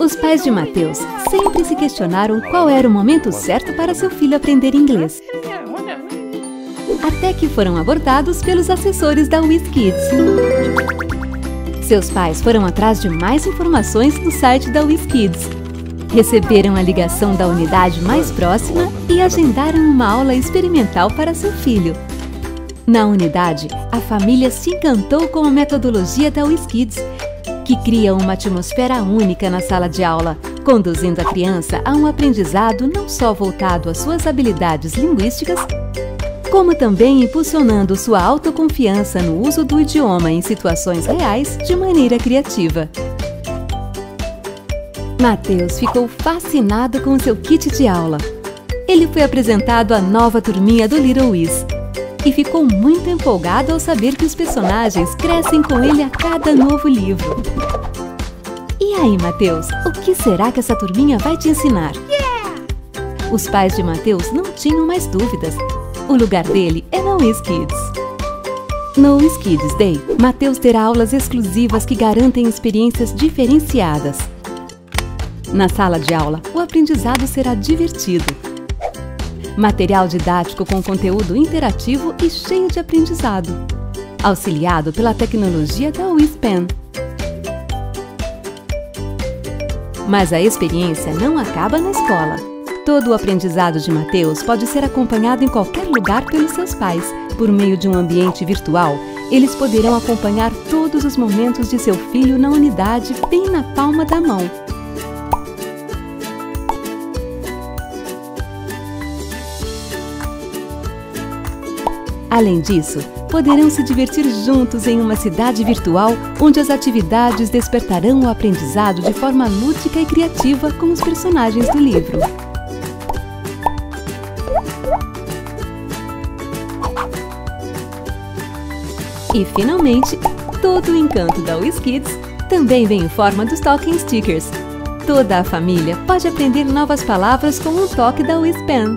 Os pais de Mateus sempre se questionaram qual era o momento certo para seu filho aprender inglês. Até que foram abordados pelos assessores da Wizkids. Seus pais foram atrás de mais informações no site da Wizkids. Receberam a ligação da unidade mais próxima e agendaram uma aula experimental para seu filho. Na unidade, a família se encantou com a metodologia da Wizkids, que cria uma atmosfera única na sala de aula, conduzindo a criança a um aprendizado não só voltado às suas habilidades linguísticas, como também impulsionando sua autoconfiança no uso do idioma em situações reais de maneira criativa. Mateus ficou fascinado com seu kit de aula. Ele foi apresentado à nova turminha do Little Wiz e ficou muito empolgado ao saber que os personagens crescem com ele a cada novo livro. E aí, Mateus, o que será que essa turminha vai te ensinar? Os pais de Mateus não tinham mais dúvidas. O lugar dele é na Wizkids. No Wizkids Day, Mateus terá aulas exclusivas que garantem experiências diferenciadas. Na sala de aula, o aprendizado será divertido. Material didático com conteúdo interativo e cheio de aprendizado, auxiliado pela tecnologia da WizPen. Mas a experiência não acaba na escola. Todo o aprendizado de Mateus pode ser acompanhado em qualquer lugar pelos seus pais. Por meio de um ambiente virtual, eles poderão acompanhar todos os momentos de seu filho na unidade, bem na palma da mão. Além disso, poderão se divertir juntos em uma cidade virtual, onde as atividades despertarão o aprendizado de forma lúdica e criativa com os personagens do livro. E, finalmente, todo o encanto da WizKids também vem em forma dos Talking Stickers. Toda a família pode aprender novas palavras com um toque da WizPen.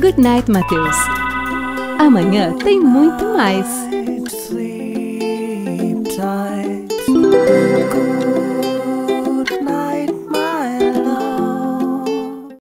Good night, Mateus! Amanhã tem muito mais!